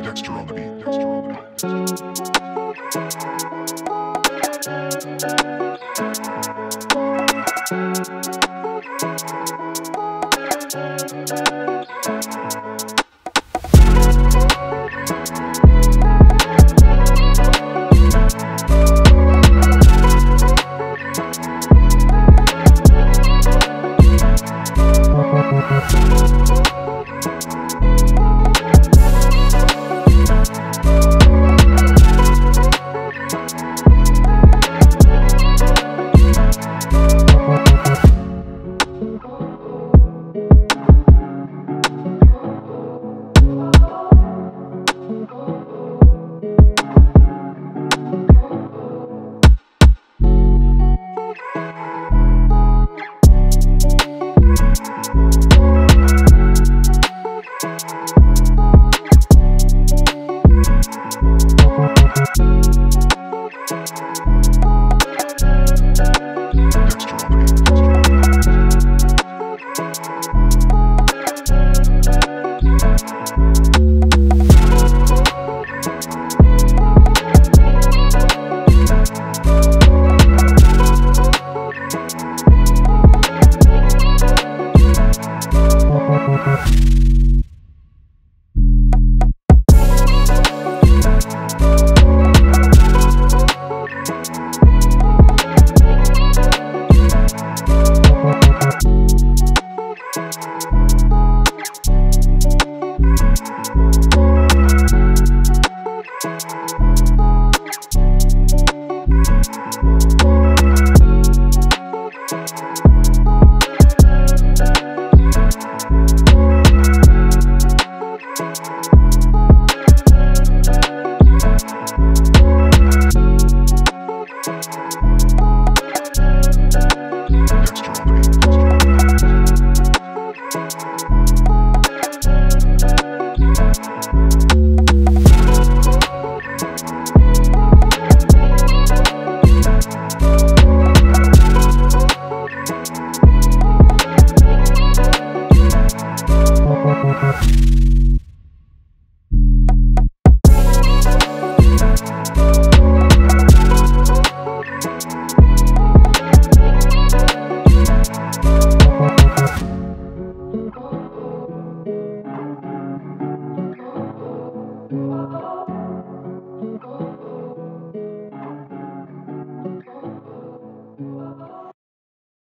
Dexter on the beat.